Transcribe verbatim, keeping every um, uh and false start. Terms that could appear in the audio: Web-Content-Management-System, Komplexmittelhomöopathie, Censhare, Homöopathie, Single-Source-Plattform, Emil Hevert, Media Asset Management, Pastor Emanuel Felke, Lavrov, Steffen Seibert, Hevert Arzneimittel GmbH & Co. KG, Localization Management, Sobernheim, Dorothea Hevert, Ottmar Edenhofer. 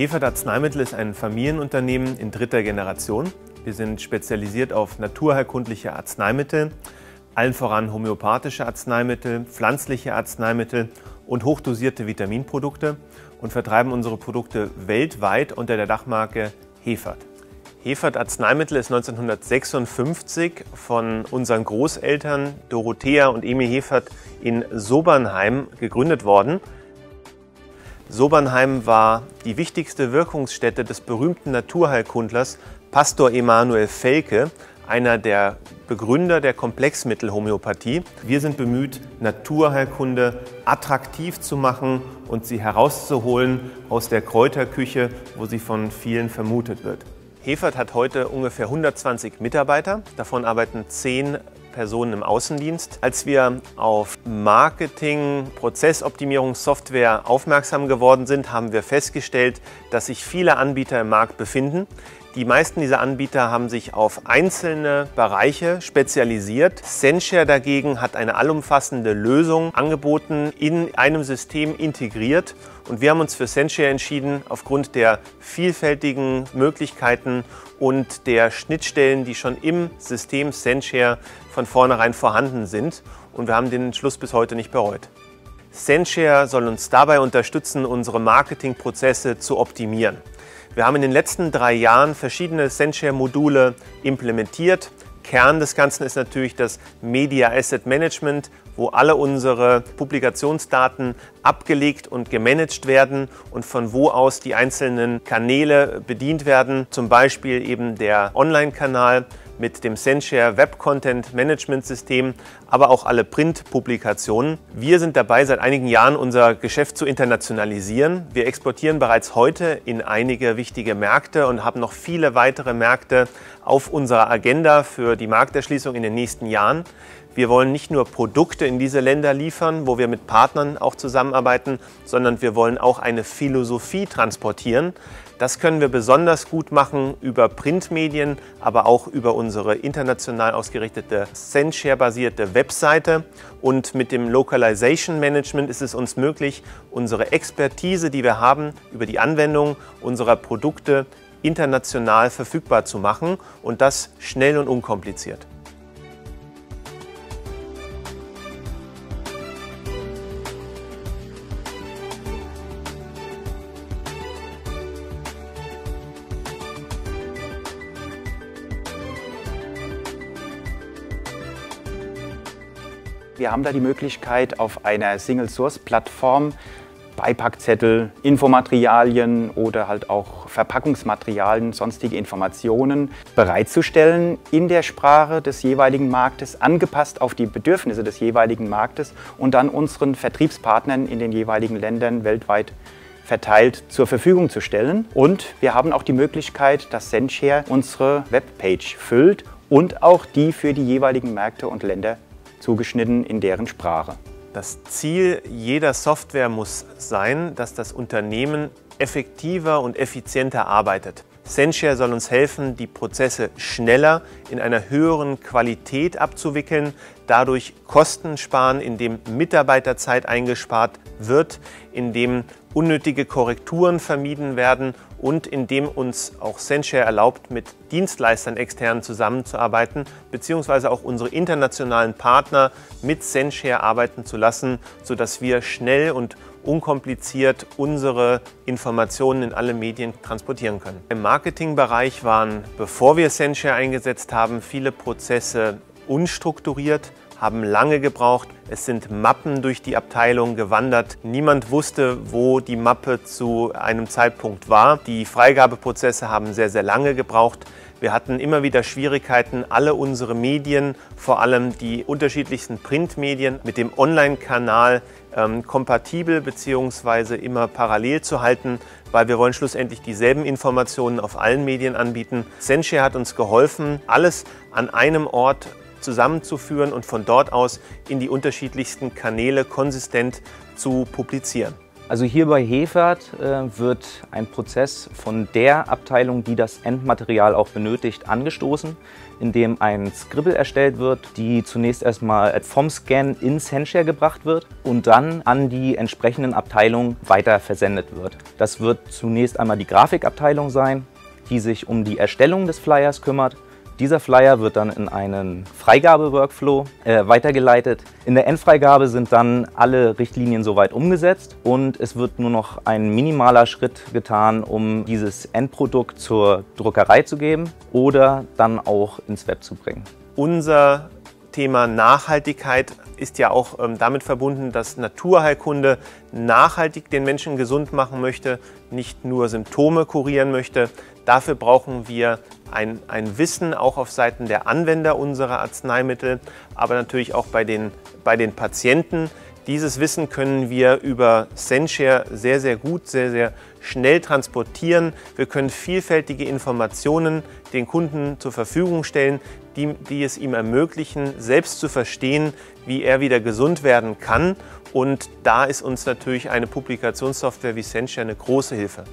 Hevert Arzneimittel ist ein Familienunternehmen in dritter Generation. Wir sind spezialisiert auf naturheilkundliche Arzneimittel, allen voran homöopathische Arzneimittel, pflanzliche Arzneimittel und hochdosierte Vitaminprodukte und vertreiben unsere Produkte weltweit unter der Dachmarke Hevert. Hevert Arzneimittel ist neunzehnhundertsechsundfünfzig von unseren Großeltern Dorothea und Emil Hevert in Sobernheim gegründet worden. Sobernheim war die wichtigste Wirkungsstätte des berühmten Naturheilkundlers Pastor Emanuel Felke, einer der Begründer der Komplexmittelhomöopathie. Wir sind bemüht, Naturheilkunde attraktiv zu machen und sie herauszuholen aus der Kräuterküche, wo sie von vielen vermutet wird. Hevert hat heute ungefähr hundertzwanzig Mitarbeiter, davon arbeiten zehn Personen im Außendienst. Als wir auf Marketing, Prozessoptimierungssoftware aufmerksam geworden sind, haben wir festgestellt, dass sich viele Anbieter im Markt befinden. Die meisten dieser Anbieter haben sich auf einzelne Bereiche spezialisiert. Censhare dagegen hat eine allumfassende Lösung angeboten, in einem System integriert. Und wir haben uns für Censhare entschieden, aufgrund der vielfältigen Möglichkeiten und der Schnittstellen, die schon im System Censhare von vornherein vorhanden sind. Und wir haben den Entschluss bis heute nicht bereut. Censhare soll uns dabei unterstützen, unsere Marketingprozesse zu optimieren. Wir haben in den letzten drei Jahren verschiedene Censhare-Module implementiert. Kern des Ganzen ist natürlich das Media Asset Management, wo alle unsere Publikationsdaten abgelegt und gemanagt werden und von wo aus die einzelnen Kanäle bedient werden. Zum Beispiel eben der Online-Kanal mit dem Censhare Web-Content-Management-System, aber auch alle Print-Publikationen. Wir sind dabei, seit einigen Jahren unser Geschäft zu internationalisieren. Wir exportieren bereits heute in einige wichtige Märkte und haben noch viele weitere Märkte auf unserer Agenda für die Markterschließung in den nächsten Jahren. Wir wollen nicht nur Produkte in diese Länder liefern, wo wir mit Partnern auch zusammenarbeiten, sondern wir wollen auch eine Philosophie transportieren. Das können wir besonders gut machen über Printmedien, aber auch über unsere international ausgerichtete Censhare-basierte Webseite. Und mit dem Localization Management ist es uns möglich, unsere Expertise, die wir haben, über die Anwendung unserer Produkte international verfügbar zu machen und das schnell und unkompliziert. Wir haben da die Möglichkeit, auf einer Single-Source-Plattform Beipackzettel, Infomaterialien oder halt auch Verpackungsmaterialien, sonstige Informationen bereitzustellen in der Sprache des jeweiligen Marktes, angepasst auf die Bedürfnisse des jeweiligen Marktes und dann unseren Vertriebspartnern in den jeweiligen Ländern weltweit verteilt zur Verfügung zu stellen. Und wir haben auch die Möglichkeit, dass Censhare unsere Webpage füllt und auch die für die jeweiligen Märkte und Länder zugeschnitten in deren Sprache. Das Ziel jeder Software muss sein, dass das Unternehmen effektiver und effizienter arbeitet. Censhare soll uns helfen, die Prozesse schneller in einer höheren Qualität abzuwickeln, dadurch Kosten sparen, indem Mitarbeiterzeit eingespart wird, indem unnötige Korrekturen vermieden werden und indem uns auch Censhare erlaubt, mit Dienstleistern extern zusammenzuarbeiten bzw. auch unsere internationalen Partner mit Censhare arbeiten zu lassen, sodass wir schnell und unkompliziert unsere Informationen in alle Medien transportieren können. Im Marketingbereich waren, bevor wir Censhare eingesetzt haben, viele Prozesse unstrukturiert, haben lange gebraucht. Es sind Mappen durch die Abteilung gewandert. Niemand wusste, wo die Mappe zu einem Zeitpunkt war. Die Freigabeprozesse haben sehr, sehr lange gebraucht. Wir hatten immer wieder Schwierigkeiten, alle unsere Medien, vor allem die unterschiedlichsten Printmedien, mit dem Online-Kanal ähm, kompatibel bzw. immer parallel zu halten, weil wir wollen schlussendlich dieselben Informationen auf allen Medien anbieten. Censhare hat uns geholfen, alles an einem Ort zusammenzuführen und von dort aus in die unterschiedlichsten Kanäle konsistent zu publizieren. Also hier bei Hevert äh, wird ein Prozess von der Abteilung, die das Endmaterial auch benötigt, angestoßen, indem ein Skribbel erstellt wird, die zunächst erstmal vom Scan in Censhare gebracht wird und dann an die entsprechenden Abteilungen weiter versendet wird. Das wird zunächst einmal die Grafikabteilung sein, die sich um die Erstellung des Flyers kümmert. Dieser Flyer wird dann in einen Freigabe-Workflow äh, weitergeleitet. In der Endfreigabe sind dann alle Richtlinien soweit umgesetzt und es wird nur noch ein minimaler Schritt getan, um dieses Endprodukt zur Druckerei zu geben oder dann auch ins Web zu bringen. Unser Thema Nachhaltigkeit ist ja auch ähm, damit verbunden, dass Naturheilkunde nachhaltig den Menschen gesund machen möchte, nicht nur Symptome kurieren möchte. Dafür brauchen wir ein, ein Wissen auch auf Seiten der Anwender unserer Arzneimittel, aber natürlich auch bei den, bei den Patienten. Dieses Wissen können wir über Censhare sehr, sehr gut, sehr, sehr schnell transportieren. Wir können vielfältige Informationen den Kunden zur Verfügung stellen, die, die es ihm ermöglichen, selbst zu verstehen, wie er wieder gesund werden kann. Und da ist uns natürlich eine Publikationssoftware wie Censhare eine große Hilfe.